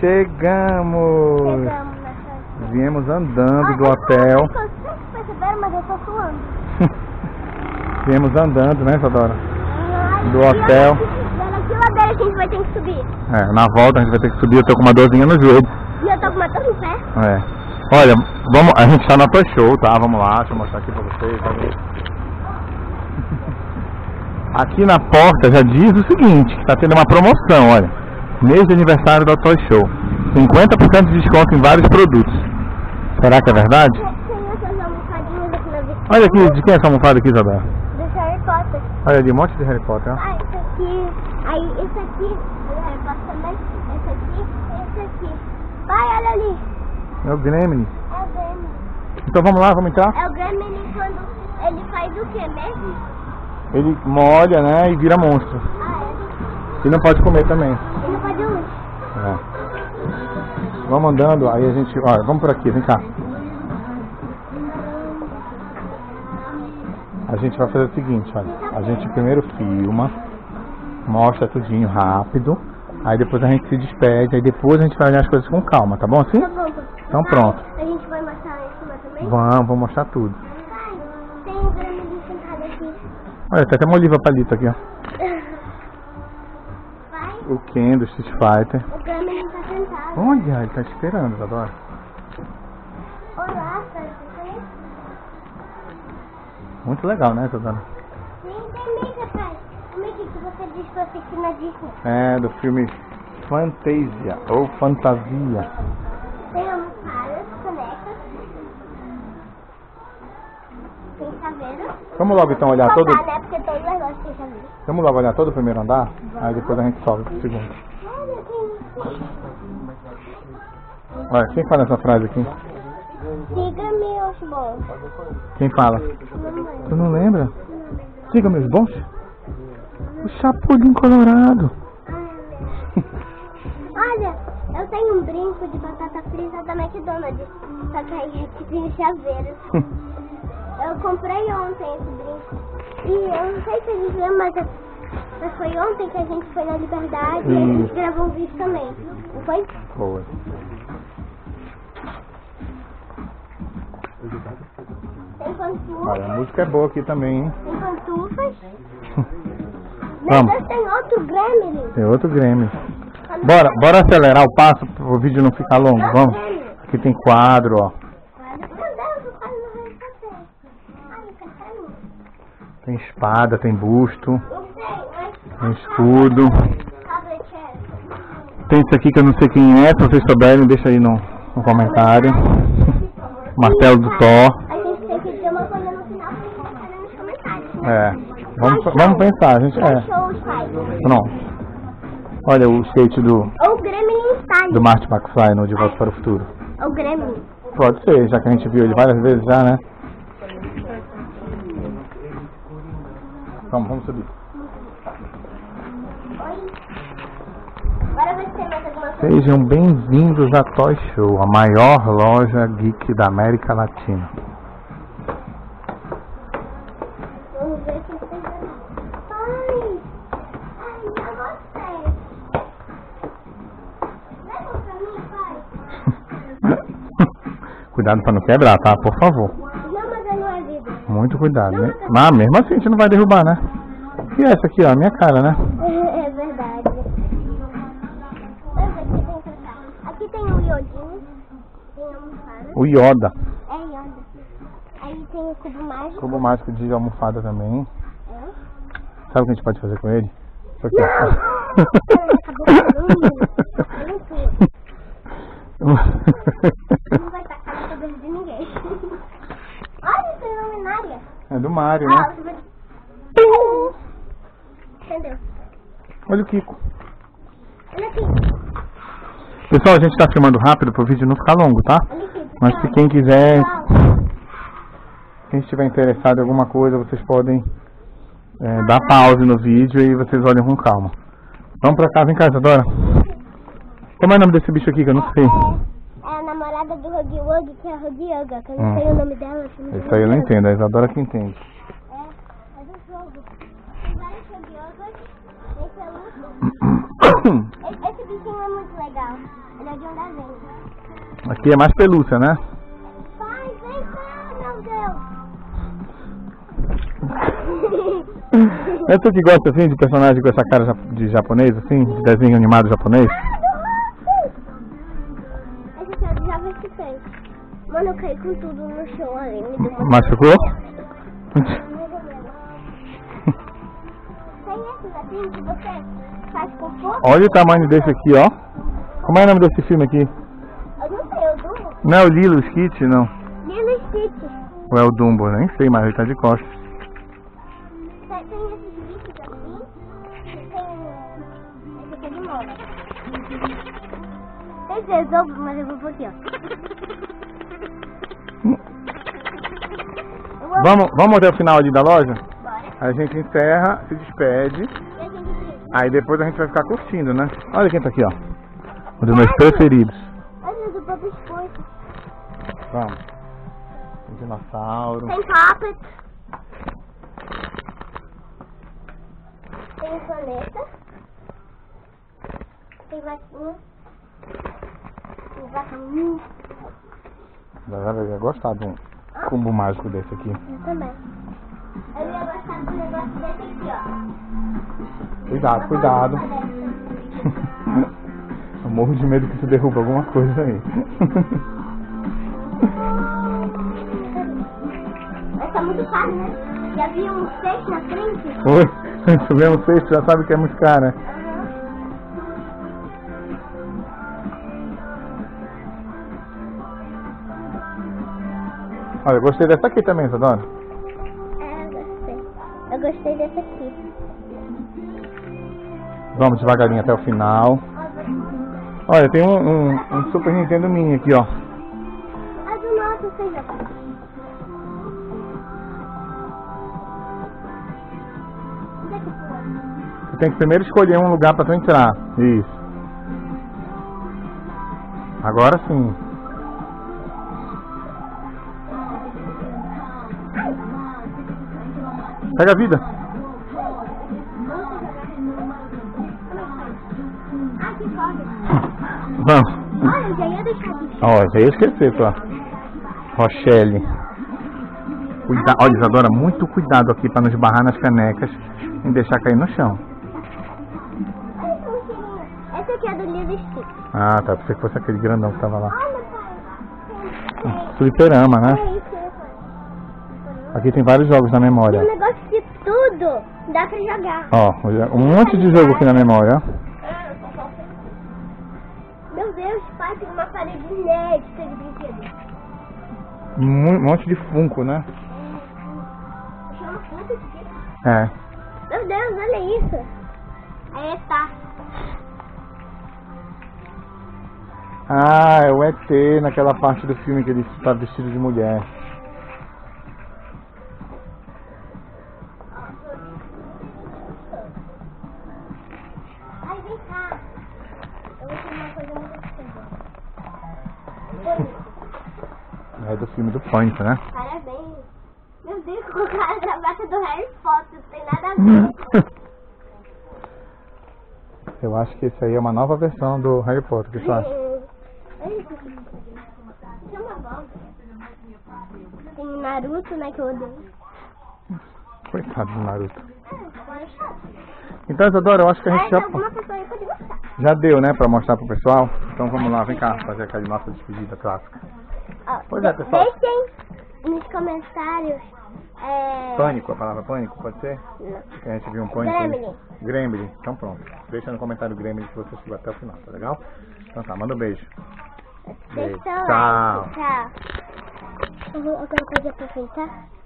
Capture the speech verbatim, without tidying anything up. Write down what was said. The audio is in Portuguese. Chegamos! Chegamos nessa... Viemos andando ah, do hotel. Vocês perceberam, mas eu tô suando. Viemos andando, né, Isadora? Do hotel. Que ladeira que a gente vai ter que subir? É, na volta a gente vai ter que subir. Eu tô com uma dorzinha no joelho. E eu tô com uma dor no pé? É. Olha, vamos, a gente tá na Toy Show, tá? Vamos lá, deixa eu mostrar aqui pra vocês. Tá aqui na porta já diz o seguinte, que tá tendo uma promoção, olha. Mês de aniversário da Toy Show. cinquenta por cento de desconto em vários produtos. Será que é verdade? Olha aqui, de quem é essa almofada aqui, Isadora? Do Harry Potter. Olha ali, um monte de Harry Potter. Ó. Ah, esse aqui, aí esse aqui, do Harry Potter também, esse aqui, esse aqui. Vai, olha ali. É o Gremlin. É o Gremlin. Então vamos lá, vamos entrar? É o Gremlin quando ele faz o que mesmo? Ele molha, né, e vira monstro. Ah, é? Ele não pode comer também. Ele não pode hoje. É. Vamos andando, aí a gente, olha, vamos por aqui, vem cá. A gente vai fazer o seguinte, olha, a gente primeiro filma, mostra tudinho rápido, aí depois a gente se despede, aí depois a gente vai olhar as coisas com calma, tá bom assim? Tá bom, tá. Então pronto. A gente vai mostrar lá em cima também? Vamos, vamos mostrar tudo. Ai, tem um gremlin sentado aqui. Olha, tem até uma oliva palito aqui, ó. Vai? O Ken do Street Fighter. O gremlin tá sentado. Olha, ele tá esperando, Isadora. Olá, tá aqui. Muito legal, né, Isadora? Nem também, rapaz. Como é que você diz pra assistir na Disney? É, do filme Fantasia, ou Fantasia. Tem almofadas, bonecas. Tem chaveiro. Vamos logo então olhar todo... Né? Porque todos nós gostamos de chaveiro. Vamos logo olhar todo o primeiro andar? Vamos. Aí depois a gente sobe pro segundo. Olha, quem... Olha, quem fala essa frase aqui? Siga meus bons. Quem fala? Não, tu não lembra? Não. Siga meus bons? Não. O Chapeuzinho Colorado. Olha, eu tenho um brinco de batata frita da McDonald's. Só que aí é que tem chaveiro. Eu comprei ontem esse brinco. E eu não sei se eles lembram, mas, mas foi ontem que a gente foi na Liberdade. Sim. E a gente gravou um vídeo também. Não foi? Foi. Tem pantufas. Olha, a música é boa aqui também, hein? Tem pantufas. Mas tem outro Gremlin. Tem outro Gremlin. Bora, bora acelerar o passo para o vídeo não ficar longo. Vamos. Aqui tem quadro, ó. Tem espada, tem busto. Tem escudo. Tem isso aqui que eu não sei quem é. Se vocês souberem, deixa aí no, no comentário. Martelo do Thor. A gente tem que ter uma coisa no final pra gente colocar nos comentários, né? É. Vamos, vamos pensar, a gente é. Pronto. Olha o skate do... Ou o Gremlin style. Do Marty McFly no De Volta para o Futuro. Ou o Gremlin. Pode ser, já que a gente viu ele várias vezes já, né? Vamos, vamos subir. Sejam bem-vindos à Toy Show, a maior loja geek da América Latina. Vamos ver se tem. Ai, ai, eu gostei. Leva pra mim, pai. Cuidado pra não quebrar, tá? Por favor. Não, mas não é vida. Muito cuidado, né? Mas mesmo assim a gente não vai derrubar, né? E essa aqui, ó, a minha cara, né? É verdade. O Yoda. É Yoda. Aí tem o cubo mágico. Cubo mágico de almofada também. É? Sabe o que a gente pode fazer com ele? Isso aqui. Não! Não vai tacar na cabeça de ninguém. Olha essa luminária. É do Mário, né? Ah, vai... Entendeu? Olha o Kiko. Olha o Kiko. Pessoal, a gente tá filmando rápido para o vídeo não ficar longo, tá? Mas se quem quiser, quem estiver interessado em alguma coisa, vocês podem é, dar pause no vídeo e vocês olhem com calma. Vamos pra casa, em casa, Isadora. Como é o nome desse bicho aqui que eu não sei? É, é, é a namorada do Ruggy Wug, que é a Ruggy Wug, que eu não hum. sei o nome dela. Isso aí eu não entendo, é a Isadora que entende. É, é do jogo. Tem vários Ruggy Wugs, esse é o último. bichinho é muito legal. Ele é de um desenho. Aqui é mais pelúcia, né? Pai, vem cá, meu Deus. É tu que gosta assim de personagem com essa cara de japonês, assim? De desenho animado japonês? Esse show já me esqueceu. Mano, eu caí com tudo no show ali. Me deu uma... Machucou? Olha o tamanho desse aqui, ó. Como é o nome desse filme aqui? Eu não sei, é o Dumbo? Não é o Lilo Skitty, não? Lilo Skitty. Ou é o Dumbo? Nem sei, mas ele tá de costas. Tem esses bichos aqui. Tem... Esse aqui é de mola. Tem que resolver, mas eu vou por aqui, ó. Vamos, vamos até o final ali da loja? Bora. A gente encerra, se despede. Aí depois a gente vai ficar curtindo, né? Olha quem tá aqui, ó. Um dos meus preferidos. Olha o do Bob Esponja. Vamos. Tem dinossauro. Tem puppet. Tem planeta. Tem vaquinha. Tem vaquinha. Galera, eu ia gostar de um combo mágico desse aqui. Eu também. Eu ia gostar de um negócio desse aqui, ó. Cuidado, cuidado. Eu morro de medo que você derruba alguma coisa aí. Essa é muito cara, né? Já vi um cesto na frente. Oi, se vê um cesto já sabe que é muito cara, né? Uhum. Olha, eu gostei dessa aqui também, Isadora. É, eu gostei. Eu gostei dessa aqui. Vamos devagarinho até o final. Olha, tem um, um, um Super Nintendo Mini aqui, ó. É do nosso, seja. Você tem que primeiro escolher um lugar pra tu entrar. Isso. Agora sim. Pega a vida. Vamos. Olha, eu já ia deixar aqui. Ó, já ia esquecer, tá? Rochelle. Cuida... Olha, Isadora, muito cuidado aqui pra não esbarrar nas canecas e deixar cair no chão. Essa aqui é do Lilo Skitty. Ah, tá. Pensei que fosse aquele grandão que tava lá. Fliperama, né? Aqui tem vários jogos na memória. Tem um negócio de tudo. Dá pra jogar. Ó, um monte de jogo aqui na memória, ó. Tem uma parede inédita de brinquedos. Um monte de Funko, né? Chama Funko de quê? É. Meu Deus, olha isso. Aí tá. Ah, é o E T naquela parte do filme que ele está vestido de mulher. É do filme do Pânico, né? Parabéns. Meu Deus, colocaram a gravata do Harry Potter, não tem nada a ver. Eu acho que isso aí é uma nova versão do Harry Potter, que sabe? Tem Naruto, né, que eu odeio. Coitado do Naruto. Então, Isadora, eu acho que a gente já... Já deu, né, pra mostrar pro pessoal? Então vamos lá, vem cá, fazer aquela nossa despedida clássica. Pois é, pessoal. Deixem nos comentários. É... Pânico, a palavra pânico, pode ser? Não. Porque a gente viu um pânico. Gremlin. Gremlin, então pronto. Deixa no comentário Gremlin que você chegou até o final, tá legal? Então tá, manda um beijo. Deixa o like, tchau. Tchau. Eu vou aproveitar.